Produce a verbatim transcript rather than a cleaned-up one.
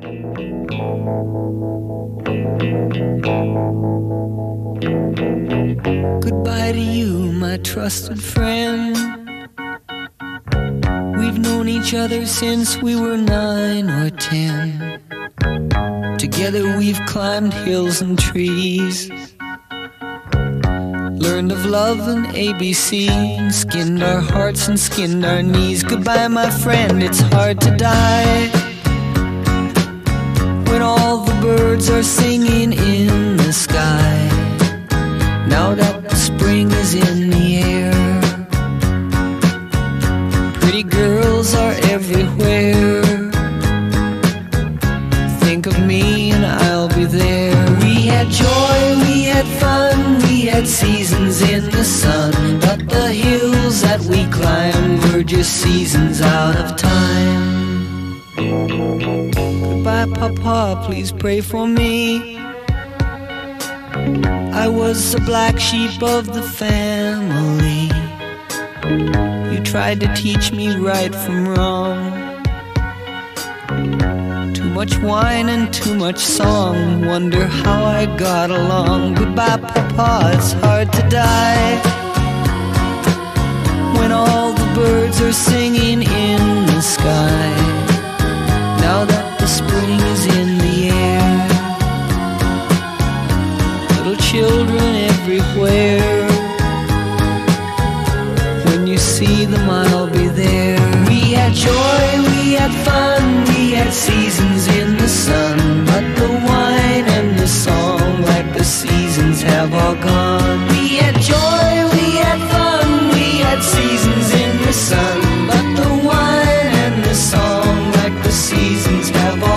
Goodbye to you, my trusted friend. We've known each other since we were nine or ten. Together we've climbed hills and trees, learned of love and A B C, skinned our hearts and skinned our knees. Goodbye, my friend, it's hard to die when all the birds are singing in the sky. Now that the spring is in the air, pretty girls are everywhere. Think of me and I'll be there. We had joy, we had fun, we had seasons in the sun, but the hills that we climbed were just seasons out of time. Goodbye, Papa, please pray for me. I was the black sheep of the family. You tried to teach me right from wrong. Too much wine and too much song, wonder how I got along. Goodbye, Papa, it's hard to die when all the birds are singing in the sky. Now that the spring is in the air, children everywhere, when you see them I'll be there. We had joy, we had fun, we had seasons in the sun, but the wine and the song, like the seasons, have all gone. We had joy, we had fun, we had seasons in the sun, but the wine and the song, like the seasons, have all gone.